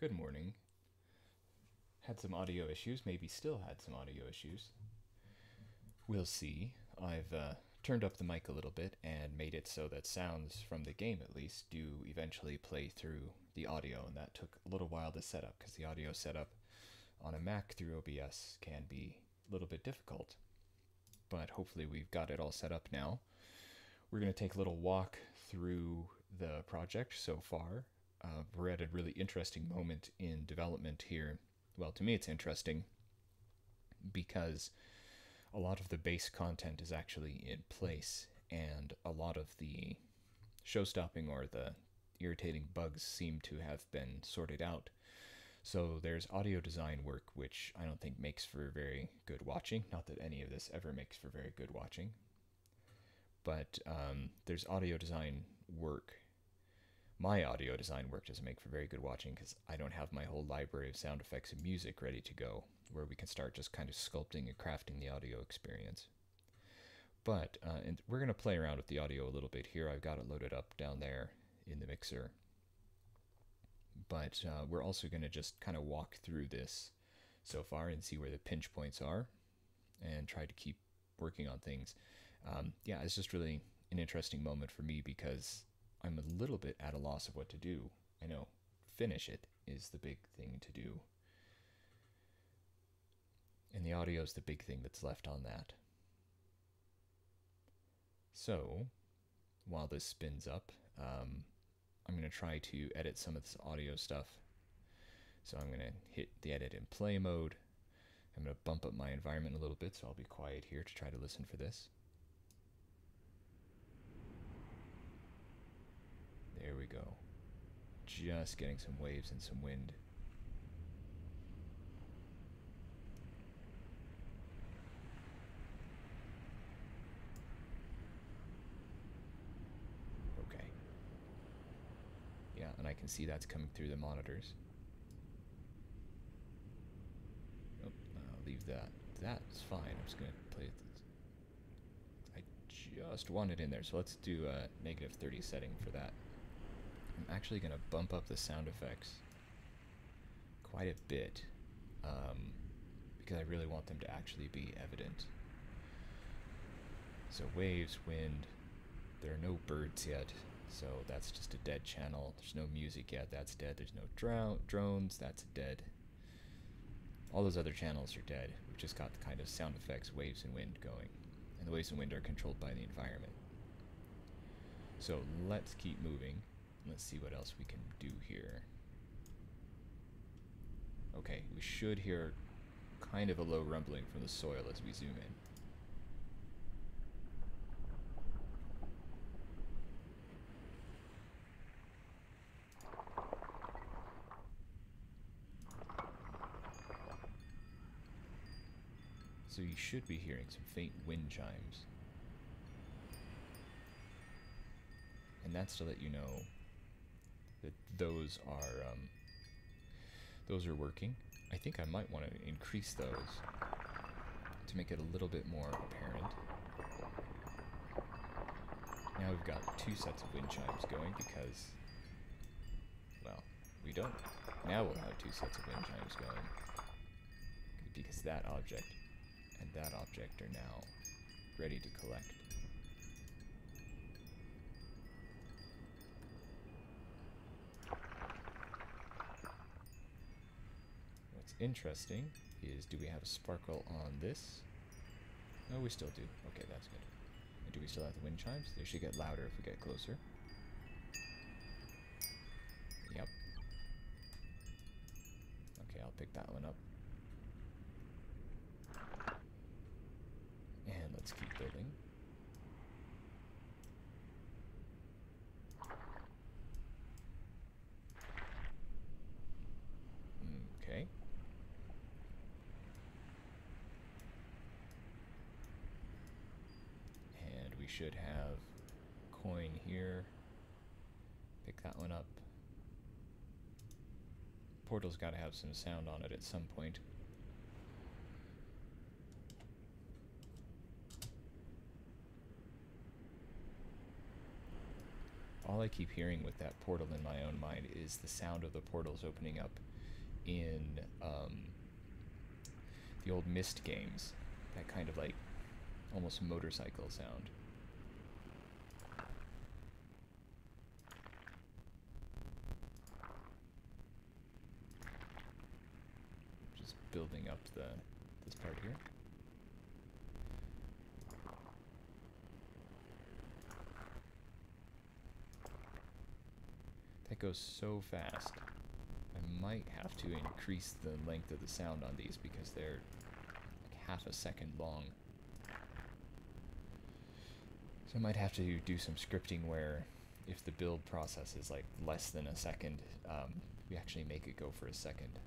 Good morning. Had some audio issues, maybe still had some audio issues. We'll see. I've turned up the mic a little bit and made it so that sounds from the game, at least, do eventually play through the audio, and that took a little while to set up because the audio setup on a Mac through OBS can be a little bit difficult. But hopefully we've got it all set up now. We're going to take a little walk through the project so far. We're at a really interesting moment in development here. Well, to me it's interesting because a lot of the base content is actually in place, and a lot of the show-stopping or the irritating bugs seem to have been sorted out. So there's audio design work, which I don't think makes for very good watching. Not that any of this ever makes for very good watching. But there's audio design work. My audio design work doesn't make for very good watching because I don't have my whole library of sound effects and music ready to go, where we can start just kind of sculpting and crafting the audio experience. But and we're going to play around with the audio a little bit here. I've got it loaded up down there in the mixer. But we're also going to just kind of walk through this so far and see where the pinch points are and try to keep working on things. Yeah, it's just really an interesting moment for me because I'm a little bit at a loss of what to do. I know, finish it is the big thing to do. And the audio is the big thing that's left on that. So, while this spins up, I'm going to try to edit some of this audio stuff. So I'm going to hit the edit and play mode. I'm going to bump up my environment a little bit, so I'll be quiet here to try to listen for this. There we go. Just getting some waves and some wind. Okay. Yeah, and I can see that's coming through the monitors. Oh, I'll leave that. That's fine. I'm just going to play it. I just want it in there, so let's do a -30 setting for that. I'm actually going to bump up the sound effects quite a bit because I really want them to actually be evident. So waves, wind, there are no birds yet, so that's just a dead channel. There's no music yet, that's dead. There's no drones, that's dead. All those other channels are dead. We've just got the kind of sound effects, waves and wind going. And the waves and wind are controlled by the environment. So let's keep moving. Let's see what else we can do here. Okay, we should hear kind of a low rumbling from the soil as we zoom in. So you should be hearing some faint wind chimes. And that's to let you know that those are working. I think I might want to increase those to make it a little bit more apparent. Now we've got two sets of wind chimes going because, well, we don't. Now we'll have two sets of wind chimes going because that object and that object are now ready to collect. Interesting is, do we have a sparkle on this? No, we still do. Okay, that's good. And do we still have the wind chimes? They should get louder if we get closer. Yep. Okay, I'll pick that one up. And let's keep building. Okay. Should have coin here. Pick that one up. Portal's got to have some sound on it at some point. All all I keep hearing with that portal in my own mind is the sound of the portals opening up in the old Myst games. That kind of like almost motorcycle sound. Just building up this part here. That goes so fast. I might have to increase the length of the sound on these because they're like half a second long. So I might have to do some scripting where if the build process is like less than a second, we actually make it go for a second.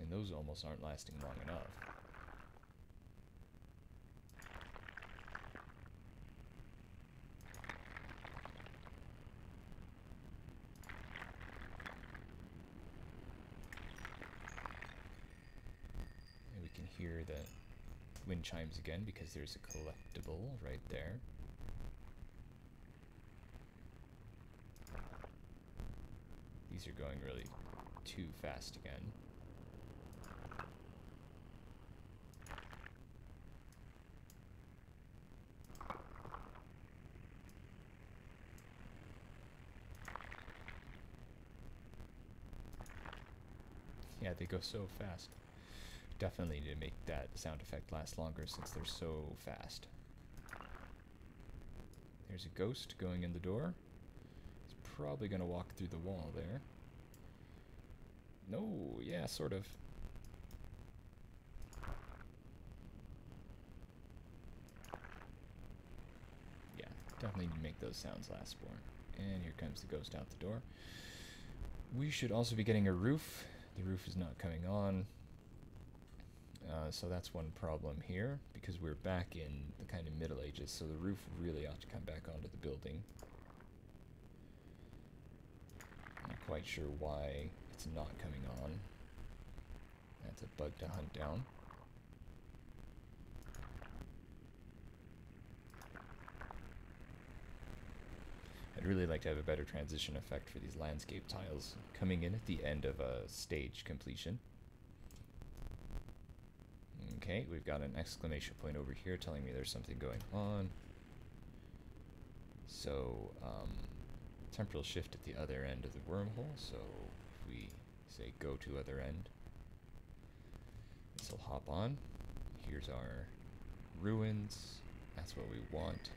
And those almost aren't lasting long enough. Hear the wind chimes again because there's a collectible right there. These are going really too fast again. Yeah, they go so fast. Definitely need to make that sound effect last longer since they're so fast. There's a ghost going in the door. It's probably going to walk through the wall there. No, yeah, sort of. Yeah, definitely need to make those sounds last more. And here comes the ghost out the door. We should also be getting a roof. The roof is not coming on. So that's one problem here, because we're back in the kind of Middle Ages, so the roof really ought to come back onto the building. Not quite sure why it's not coming on. That's a bug to hunt down. I'd really like to have a better transition effect for these landscape tiles coming in at the end of a stage completion. Okay, we've got an exclamation point over here telling me there's something going on. So, temporal shift at the other end of the wormhole, so if we say go to other end, this will hop on. Here's our ruins, that's what we want.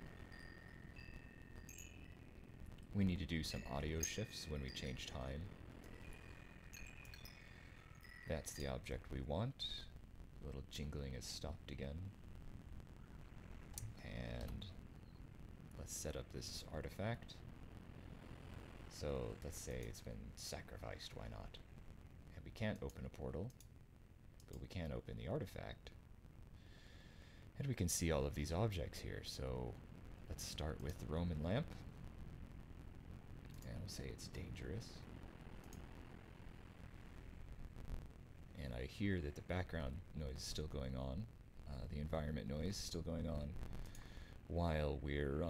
We need to do some audio shifts when we change time. That's the object we want. A little jingling has stopped again. And let's set up this artifact. So let's say it's been sacrificed, why not? And we can't open a portal, but we can open the artifact. And we can see all of these objects here. So let's start with the Roman lamp. And we'll say it's dangerous. And I hear that the background noise is still going on, the environment noise is still going on while we're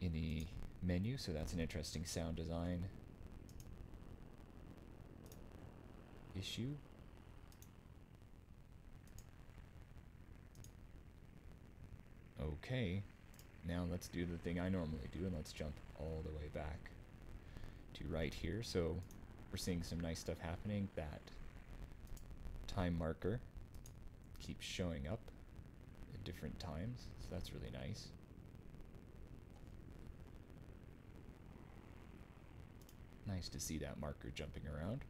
in the menu, so that's an interesting sound design issue. Okay, now let's do the thing I normally do, and let's jump all the way back to right here. So we're seeing some nice stuff happening. That time marker keeps showing up at different times, so that's really nice. Nice to see that marker jumping around.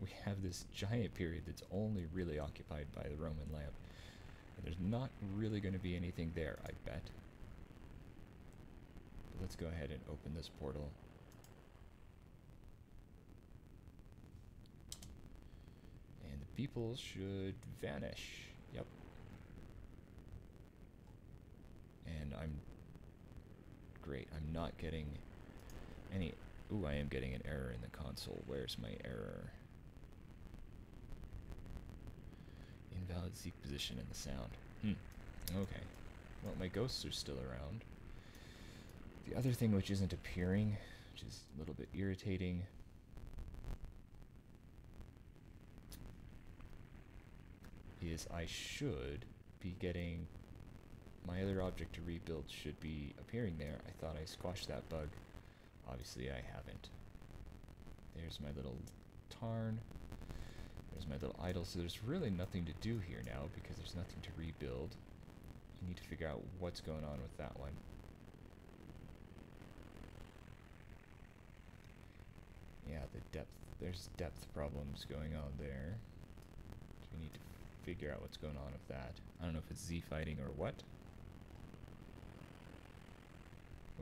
We have this giant period that's only really occupied by the Roman lamp. And there's not really going to be anything there, I bet. But let's go ahead and open this portal. People should vanish. Yep. And I'm... Great, I'm not getting any... Ooh, I am getting an error in the console. Where's my error? invalid seek position in the sound. Okay. Well, my ghosts are still around. The other thing which isn't appearing, which is a little bit irritating, is I should be getting my other object to rebuild should be appearing there. I thought I squashed that bug. Obviously I haven't. There's my little tarn. There's my little idle. So there's really nothing to do here now because there's nothing to rebuild. I need to figure out what's going on with that one. Yeah, the depth. There's depth problems going on there. So we need to figure out what's going on with that. I don't know if it's Z fighting or what.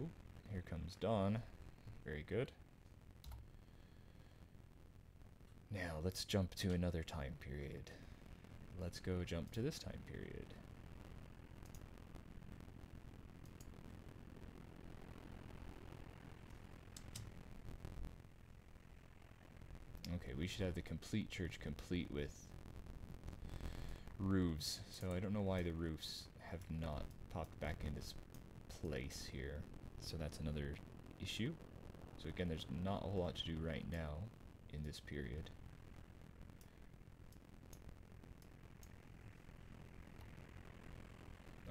Oh, here comes Dawn. Very good. Now let's jump to another time period. Let's go jump to this time period. Okay, we should have the complete church complete with roofs. So I don't know why the roofs have not popped back in this place here. So that's another issue. So again, there's not a whole lot to do right now in this period.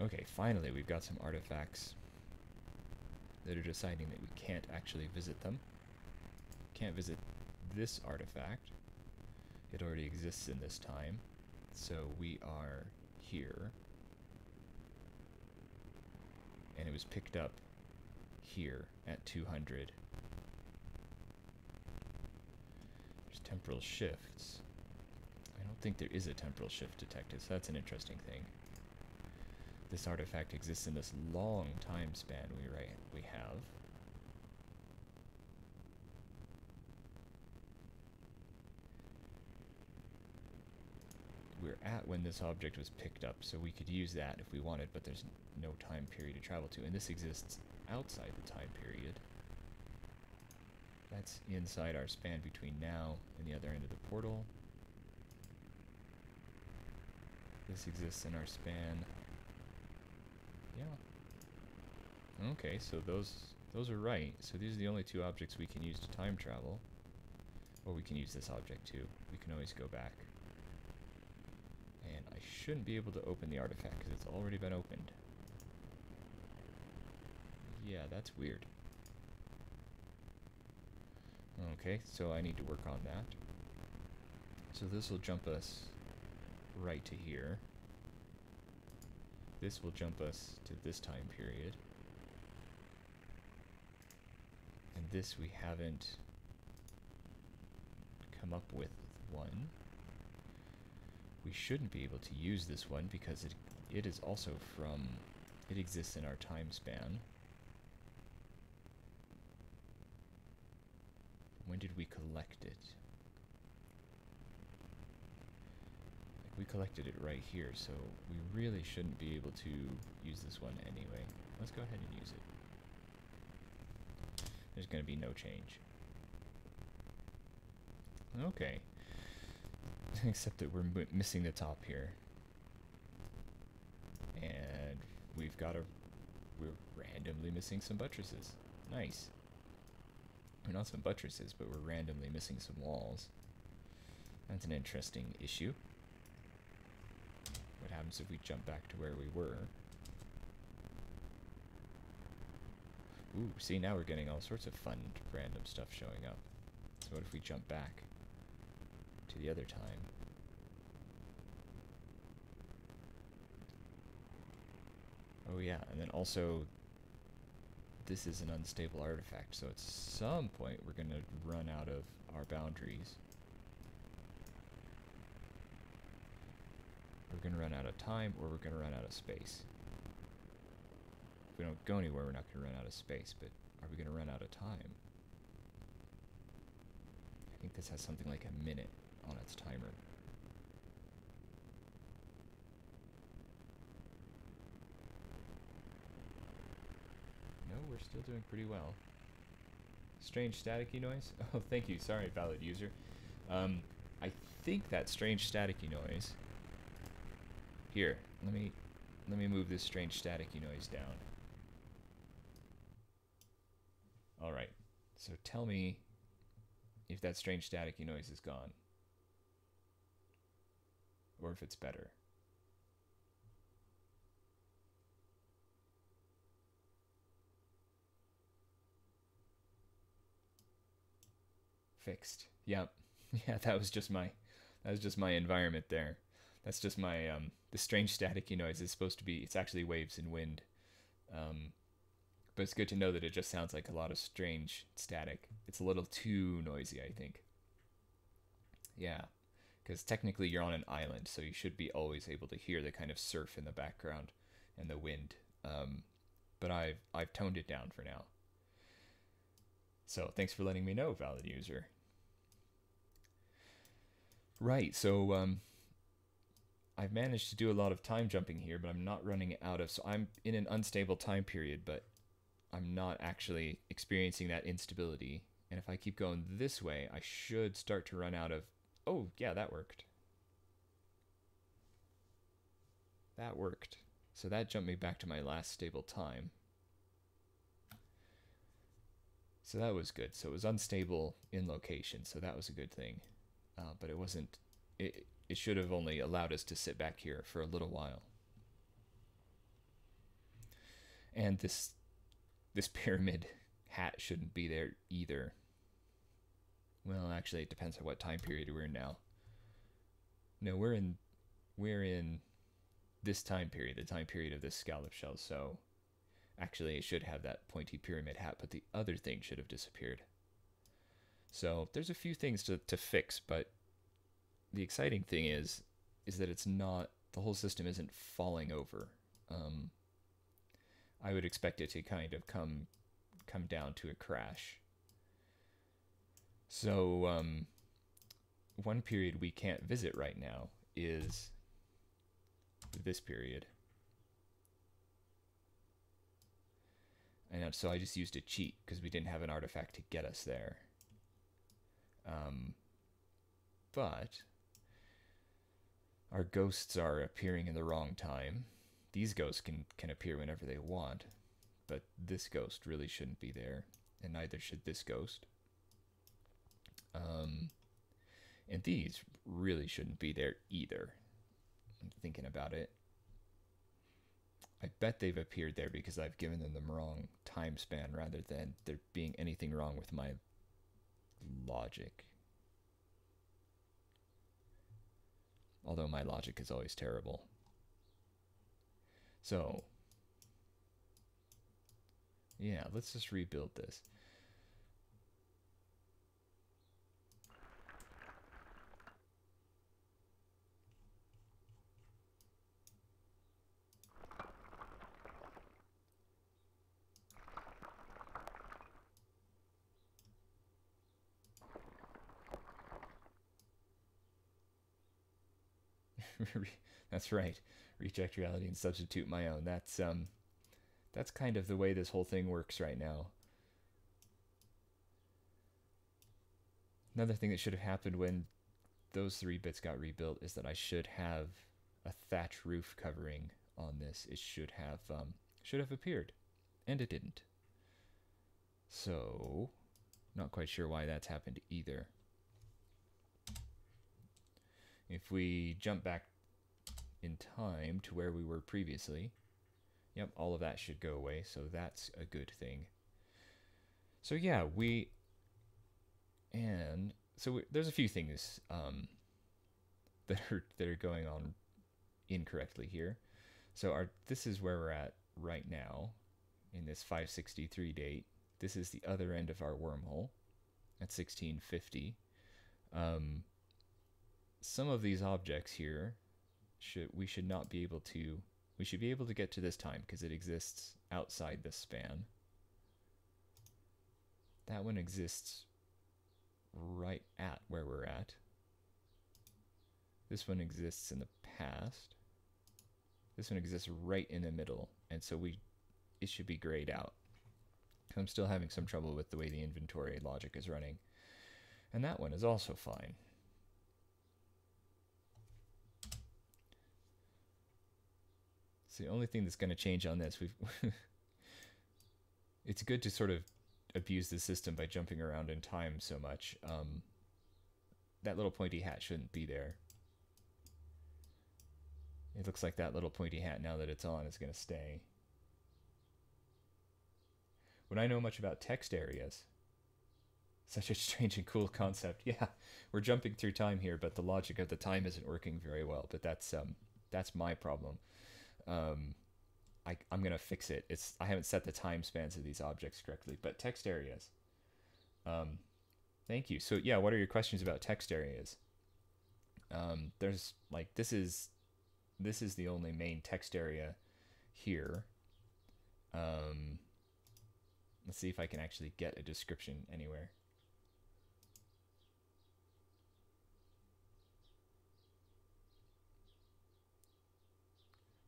Okay, finally we've got some artifacts that are deciding that we can't actually visit them. Can't visit this artifact. It already exists in this time. So we are here. And it was picked up here at 200. There's temporal shifts. I don't think there is a temporal shift detected, so that's an interesting thing. This artifact exists in this long time span we have. We're at when this object was picked up, so we could use that if we wanted, but there's no time period to travel to, and this exists outside the time period. That's inside our span between now and the other end of the portal. This exists in our span. Yeah. Okay, so those are right. So these are the only two objects we can use to time travel. Or we can use this object too. We can always go back. And I shouldn't be able to open the artifact because it's already been opened. Yeah, that's weird. Okay, so I need to work on that. So this will jump us right to here. This will jump us to this time period. And this we haven't come up with one. We shouldn't be able to use this one because it is also from, it exists in our time span. When did we collect it? Like we collected it right here, so we really shouldn't be able to use this one anyway. Let's go ahead and use it. There's going to be no change. Okay. Except that we're missing the top here. And we've got we're randomly missing some buttresses. Nice. Or not some buttresses, but we're randomly missing some walls. That's an interesting issue. What happens if we jump back to where we were? Ooh, see, now we're getting all sorts of fun random stuff showing up. So what if we jump back to the other time? Oh yeah, and then also this is an unstable artifact, so at some point we're going to run out of our boundaries. We're going to run out of time, or we're going to run out of space. If we don't go anywhere, we're not going to run out of space, but are we going to run out of time? I think this has something like a minute on its timer. We're still doing pretty well. Strange staticky noise? Oh, thank you. Sorry, valid user. I think that strange staticky noise Here, let me move this strange staticky noise down. All right, so tell me if that strange staticky noise is gone or if it's better. Fixed. Yep. Yeah, that was just my environment there. That's just my the strange staticky noise is supposed to be, it's actually waves and wind. But it's good to know that it just sounds like a lot of strange static. It's a little too noisy, I think. Yeah, because technically you're on an island, so you should be always able to hear the kind of surf in the background and the wind. But I've toned it down for now. So thanks for letting me know, valid user. Right, so I've managed to do a lot of time jumping here, but I'm not running out of, so I'm in an unstable time period, but I'm not actually experiencing that instability. And if I keep going this way, I should start to run out of, oh yeah, that worked. That worked. So that jumped me back to my last stable time. So that was good. So it was unstable in location, so that was a good thing. But it wasn't, it should have only allowed us to sit back here for a little while. And this pyramid hat shouldn't be there either. Well, actually, it depends on what time period we're in now. No, we're in this time period, the time period of this scallop shell, so actually it should have that pointy pyramid hat, but the other thing should have disappeared. So there's a few things to fix, but the exciting thing is that it's not, the whole system isn't falling over. I would expect it to kind of come down to a crash. So one period we can't visit right now is this period. And so I just used a cheat because we didn't have an artifact to get us there. But our ghosts are appearing in the wrong time. These ghosts can appear whenever they want, but this ghost really shouldn't be there, and neither should this ghost. And these really shouldn't be there either. I'm thinking about it. I bet they've appeared there because I've given them the wrong time span rather than there being anything wrong with my logic. Although my logic is always terrible. So, yeah, let's just rebuild this. That's right. Reject reality and substitute my own. That's kind of the way this whole thing works right now. Another thing that should have happened when those 3 bits got rebuilt is that I should have a thatch roof covering on this. It should have appeared, and it didn't. So, not quite sure why that's happened either. If we jump back in time to where we were previously, yep, all of that should go away, so that's a good thing. So yeah, there's a few things that are going on incorrectly here. So this is where we're at right now in this 563 date. This is the other end of our wormhole at 1650. Some of these objects here we should be able to get to this time because it exists outside this span. That one exists right at where we're at. This one exists in the past. This one exists right in the middle, and so it should be grayed out. I'm still having some trouble with the way the inventory logic is running. And that one is also fine. It's the only thing that's going to change on this. It's good to sort of abuse the system by jumping around in time so much. That little pointy hat shouldn't be there. It looks like that little pointy hat, now that it's on, is going to stay. Would I know much about text areas? Such a strange and cool concept. Yeah, we're jumping through time here, but the logic of the time isn't working very well. But that's my problem. I'm going to fix it. I haven't set the time spans of these objects correctly, but text areas. Thank you. So yeah, what are your questions about text areas? There's like, this is the only main text area here. Let's see if I can actually get a description anywhere.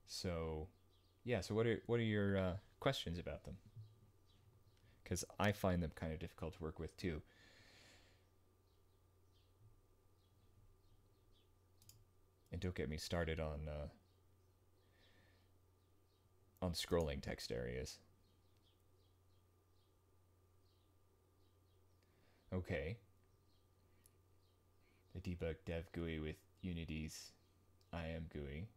So yeah, so what are your questions about them? Because I find them kind of difficult to work with too. And don't get me started on scrolling text areas. Okay. I debug dev GUI with Unity's IM GUI.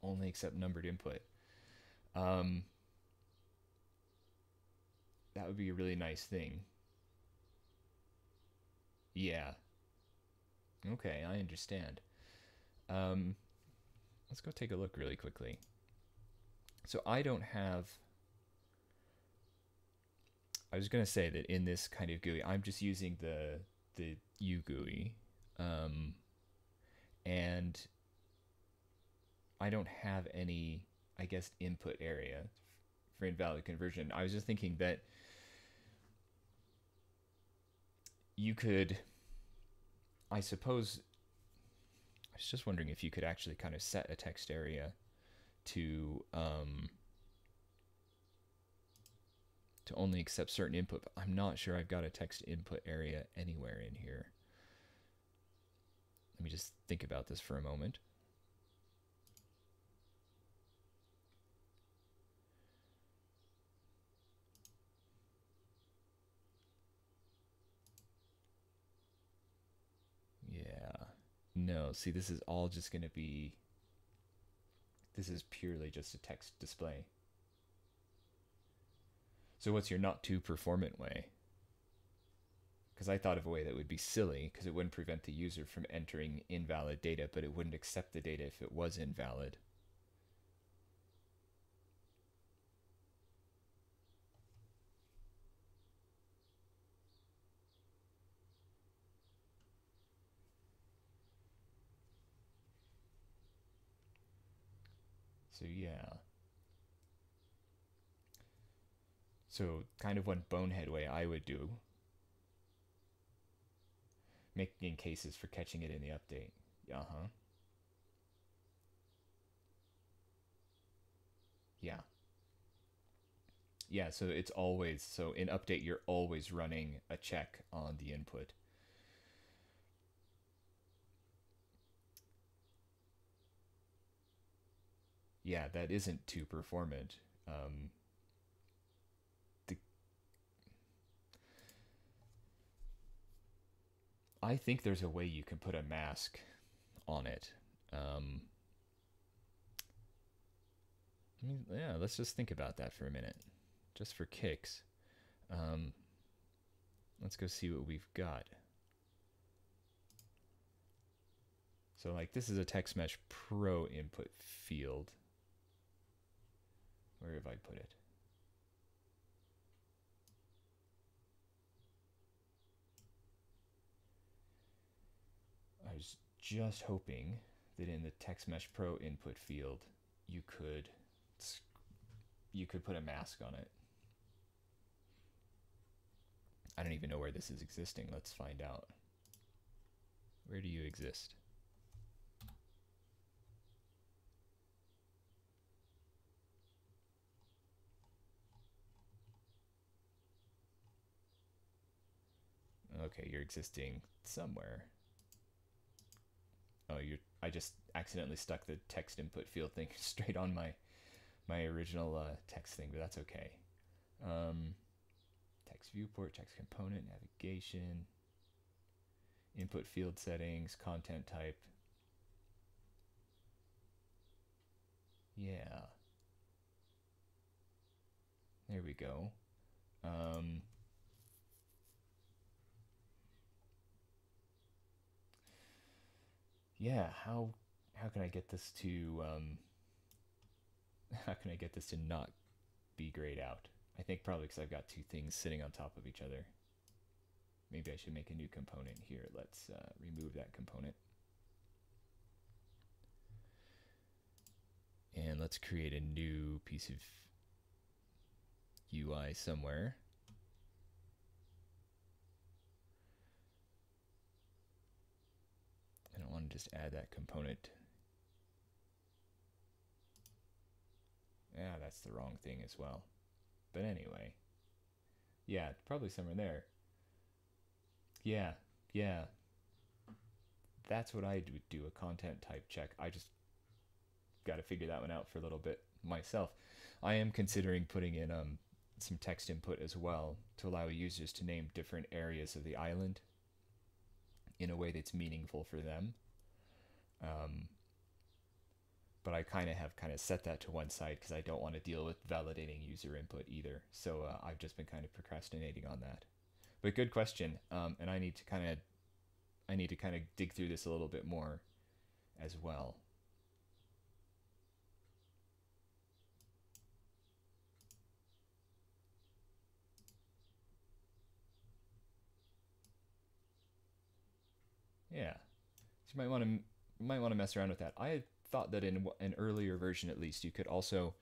Only accept numbered input. That would be a really nice thing. Yeah. Okay, I understand. Let's go take a look really quickly. So I don't have... I was going to say that in this kind of GUI, I'm just using the UGUI, and I don't have any, I guess, input area for invalid conversion. I was just thinking that you could, I suppose, I was just wondering if you could actually kind of set a text area to only accept certain input, but I'm not sure I've got a text input area anywhere in here. Let me just think about this for a moment. Yeah, no, see, this is all just going to be, this is purely just a text display. So what's your not too performant way? Because I thought of a way that would be silly, because it wouldn't prevent the user from entering invalid data, but it wouldn't accept the data if it was invalid. So yeah. So kind of one bonehead way I would do, making cases for catching it in the update. Yeah. Yeah, so it's always, so in update you're always running a check on the input. Yeah, that isn't too performant. I think there's a way you can put a mask on it. Yeah, let's just think about that for a minute, just for kicks. Let's go see what we've got. So like this is a TextMesh Pro input field. Where have I put it? I was just hoping that in the TextMesh Pro input field, you could put a mask on it. I don't even know where this is existing. Let's find out. Where do you exist? Okay, you're existing somewhere. Oh, I just accidentally stuck the text input field thing straight on my original text thing, but that's okay. Text viewport, text component, navigation, input field settings, content type. Yeah. There we go. Yeah, how can I get this to how can I get this to not be grayed out? I think probably because I've got two things sitting on top of each other. Maybe I should make a new component here. Let's remove that component. And let's create a new piece of UI somewhere. I don't want to just add that component. Ah, that's the wrong thing as well. But anyway, yeah, probably somewhere there. Yeah. That's what I would do, a content type check. I just got to figure that one out for a little bit myself. I am considering putting in some text input as well to allow users to name different areas of the island in a way that's meaningful for them. But I kind of set that to one side because I don't want to deal with validating user input either. So I've just been kind of procrastinating on that. But good question, and I need to kind of dig through this a little bit more as well. Yeah, so you might want to mess around with that. I had thought that in an earlier version, at least, you could also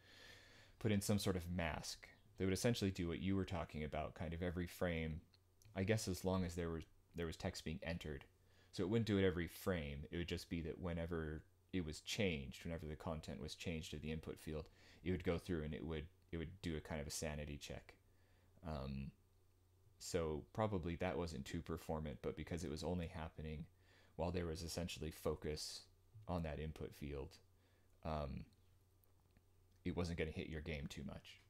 put in some sort of mask that would essentially do what you were talking about, kind of every frame. I guess as long as there was text being entered, so it wouldn't do it every frame. It would just be that whenever it was changed, whenever the content was changed to the input field, it would go through and it would do a kind of a sanity check. So probably that wasn't too performant, but because it was only happening while there was essentially focus on that input field, it wasn't going to hit your game too much.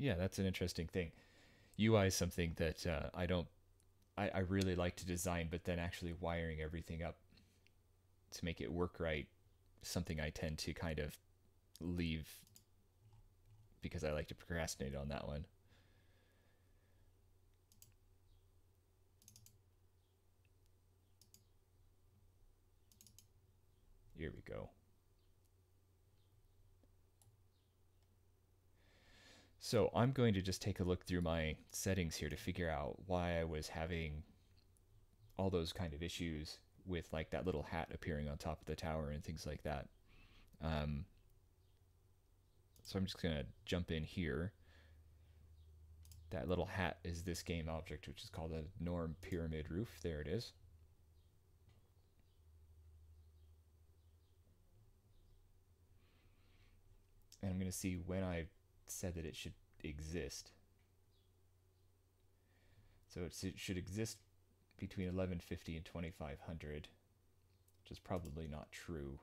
Yeah, that's an interesting thing. UI is something that I really like to design, but then actually wiring everything up to make it work right, something I tend to kind of leave because I like to procrastinate on that one. Here we go. So I'm going to just take a look through my settings here to figure out why I was having all those kind of issues with like that little hat appearing on top of the tower and things like that. So I'm just going to jump in here. That little hat is this game object, which is called a norm pyramid roof. There it is. And I'm going to see when I said that it should exist. So it should exist between 1150 and 2500, which is probably not true.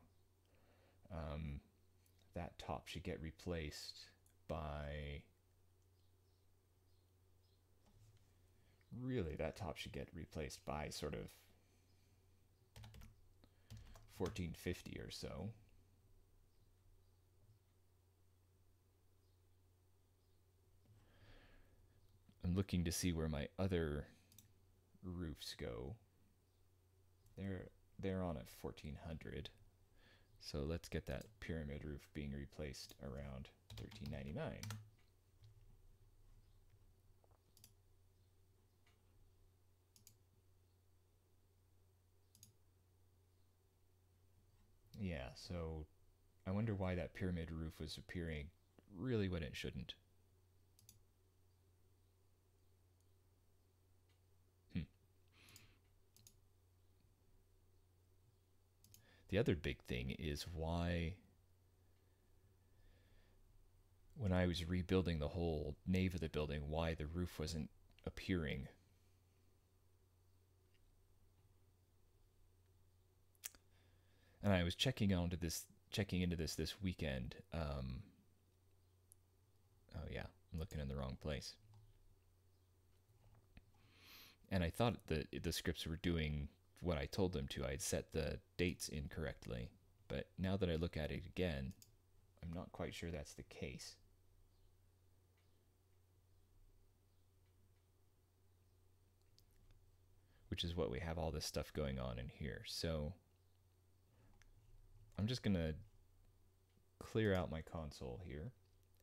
That top should get replaced by... Really, that top should get replaced by sort of 1450 or so. I'm looking to see where my other roofs go. They're on at 1400. So let's get that pyramid roof being replaced around 1399. Yeah, so I wonder why that pyramid roof was appearing really when it shouldn't. The other big thing is why when I was rebuilding the whole nave of the building why the roof wasn't appearing. And I was checking into this this weekend. Oh yeah, I'm looking in the wrong place. And I thought that the scripts were doing what I told them to. I had set the dates incorrectly, but now that I look at it again, I'm not quite sure that's the case. Which is what we have all this stuff going on in here. So I'm just going to clear out my console here,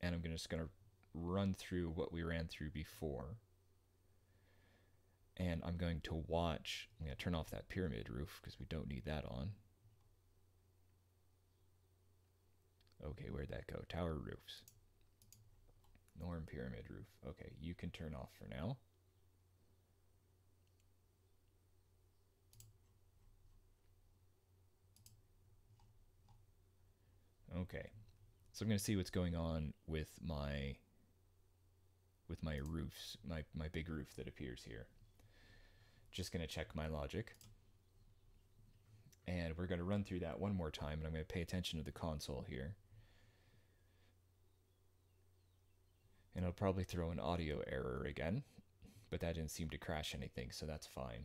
and I'm just going to run through what we ran through before. And I'm going to watch, I'm going to turn off that pyramid roof because we don't need that on. Okay, where'd that go? Tower roofs. Norm pyramid roof. Okay, you can turn off for now. Okay, so I'm going to see what's going on with my roofs, my big roof that appears here. Just going to check my logic, and we're going to run through that one more time, and I'm going to pay attention to the console here, and it'll probably throw an audio error again, but that didn't seem to crash anything, so that's fine.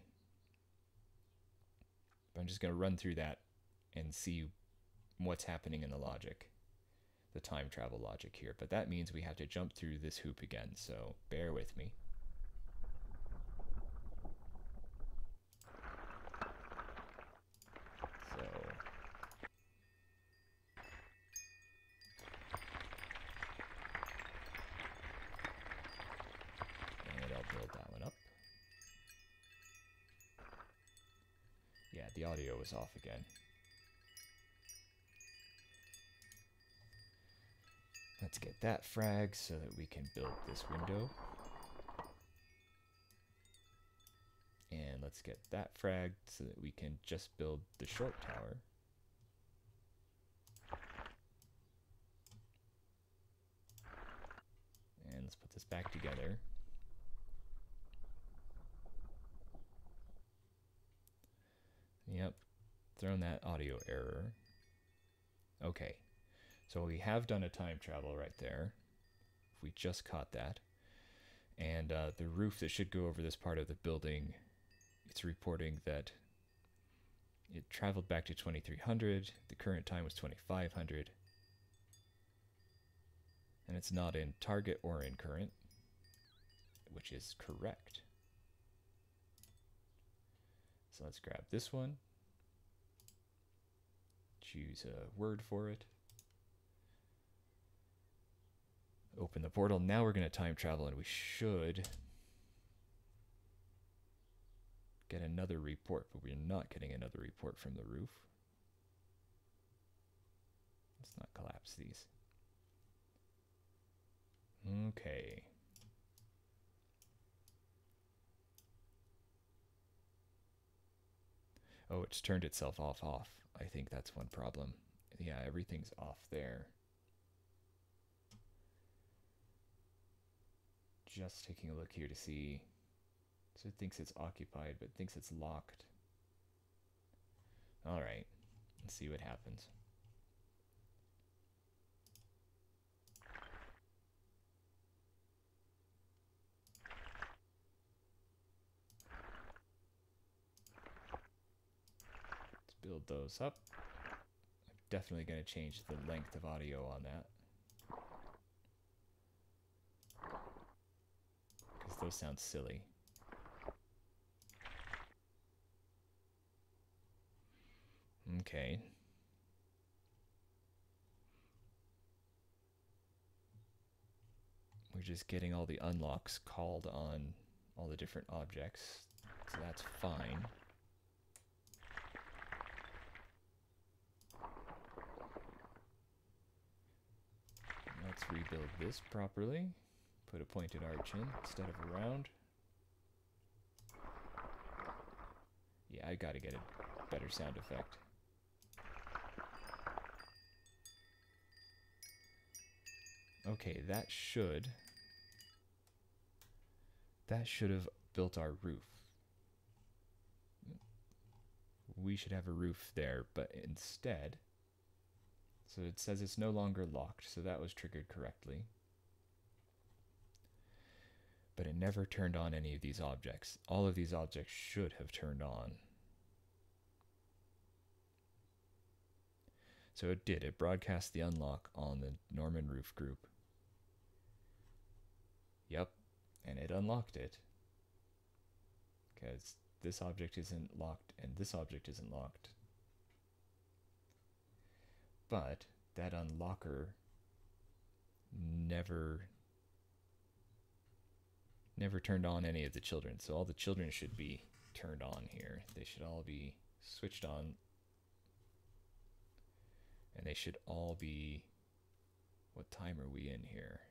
But I'm just going to run through that and see what's happening in the logic, the time travel logic here. But that means we have to jump through this hoop again, so bear with me. So and I'll build that one up. Yeah, the audio is off again. Let's get that frag so that we can build this window. And let's get that frag so that we can just build the short tower. And let's put this back together. Yep, thrown that audio error. Okay. So we have done a time travel right there. We just caught that. And the roof that should go over this part of the building, it's reporting that it traveled back to 2300. The current time was 2500. And it's not in target or in current, which is correct. So let's grab this one. Choose a word for it. Open the portal. Now we're going to time travel, and we should get another report, but we're not getting another report from the roof. Let's not collapse these. Okay. Oh, it's turned itself off. I think that's one problem. Yeah, everything's off there. Just taking a look here to see. So it thinks it's occupied, but thinks it's locked. All right, let's see what happens. Let's build those up. I'm definitely going to change the length of audio on that. Those sound silly. Okay. We're just getting all the unlocks called on all the different objects, so that's fine. Let's rebuild this properly. Put a pointed arch in instead of a round. Yeah, I gotta get a better sound effect. Okay, that should have built our roof. We should have a roof there, but instead, so it says it's no longer locked, so that was triggered correctly. But it never turned on any of these objects. All of these objects should have turned on. So it did. It broadcast the unlock on the Norman Roof group. Yep, and it unlocked it. Because this object isn't locked and this object isn't locked. But that unlocker never turned on any of the children. So all the children should be turned on here. They should all be switched on. And they should all be, what time are we in here?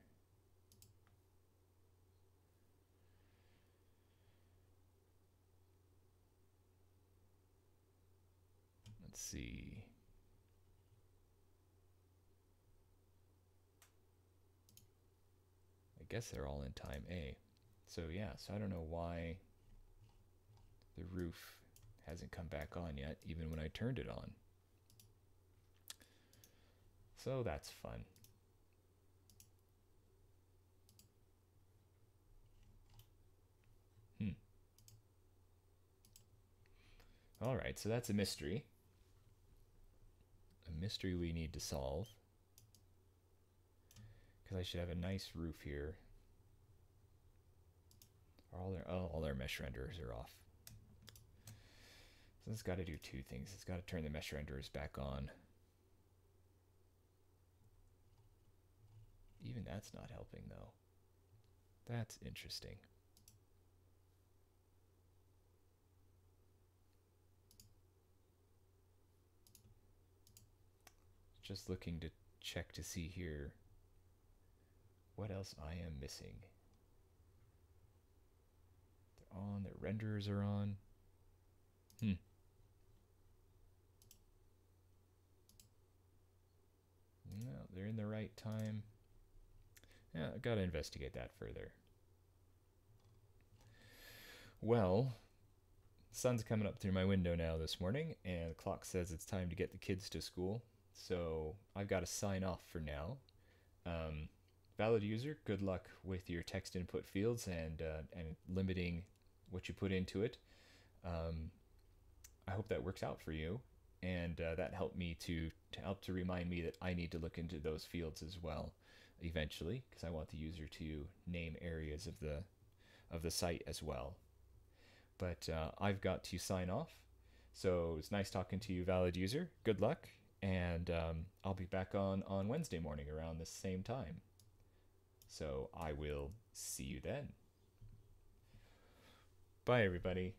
Let's see. I guess they're all in time A. So yeah, so I don't know why the roof hasn't come back on yet, even when I turned it on. So that's fun. All right, so that's a mystery. A mystery we need to solve. Because I should have a nice roof here. All our mesh renderers are off. So it's got to do two things. It's got to turn the mesh renderers back on. Even that's not helping though. That's interesting. Just looking to check to see here what else I am missing. They're on, their renderers are on. No, they're in the right time. Yeah, I've got to investigate that further. Well, sun's coming up through my window now this morning, and the clock says it's time to get the kids to school. So I've got to sign off for now. Valid user, good luck with your text input fields and limiting what you put into it. I hope that works out for you, and that helped me to remind me that I need to look into those fields as well eventually, because I want the user to name areas of the site as well. But I've got to sign off. So it's nice talking to you, valid user. Good luck, and I'll be back on Wednesday morning around this same time. So I will see you then. Bye, everybody.